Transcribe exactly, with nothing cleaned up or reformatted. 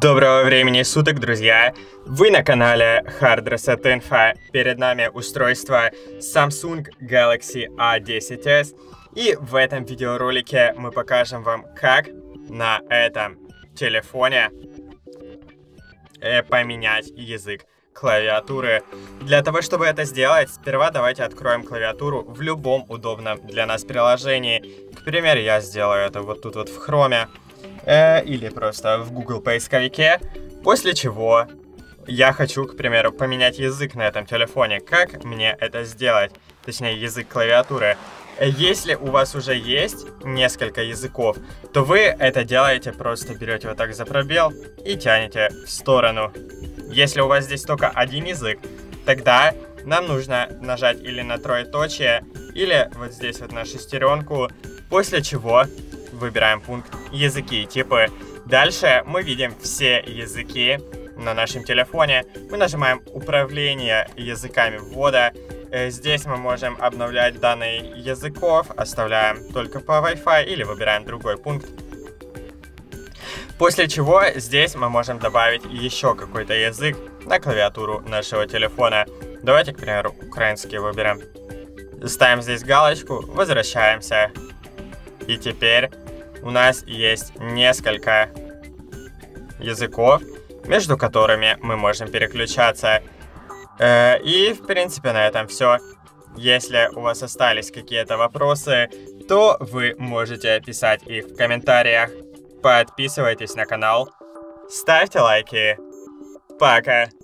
Доброго времени суток, друзья! Вы на канале HardReset Info. Перед нами устройство Samsung Galaxy A десять эс. И в этом видеоролике мы покажем вам, как на этом телефоне поменять язык клавиатуры. Для того, чтобы это сделать, сперва давайте откроем клавиатуру в любом удобном для нас приложении. К примеру, я сделаю это вот тут вот в Chrome э, или просто в Google поисковике. После чего я хочу, к примеру, поменять язык на этом телефоне. Как мне это сделать? Точнее, язык клавиатуры. Если у вас уже есть несколько языков, то вы это делаете, просто берете вот так за пробел и тянете в сторону. Если у вас здесь только один язык, тогда нам нужно нажать или на троеточие, или вот здесь вот на шестеренку, после чего выбираем пункт «Языки и типы». Дальше мы видим все языки на нашем телефоне. Мы нажимаем «Управление языками ввода». Здесь мы можем обновлять данные языков, оставляем только по Wi-Fi или выбираем другой пункт. После чего здесь мы можем добавить еще какой-то язык на клавиатуру нашего телефона. Давайте, к примеру, украинский выберем. Ставим здесь галочку, возвращаемся. И теперь у нас есть несколько языков, между которыми мы можем переключаться. И, в принципе, на этом все. Если у вас остались какие-то вопросы, то вы можете писать их в комментариях. Подписывайтесь на канал, ставьте лайки. Пока!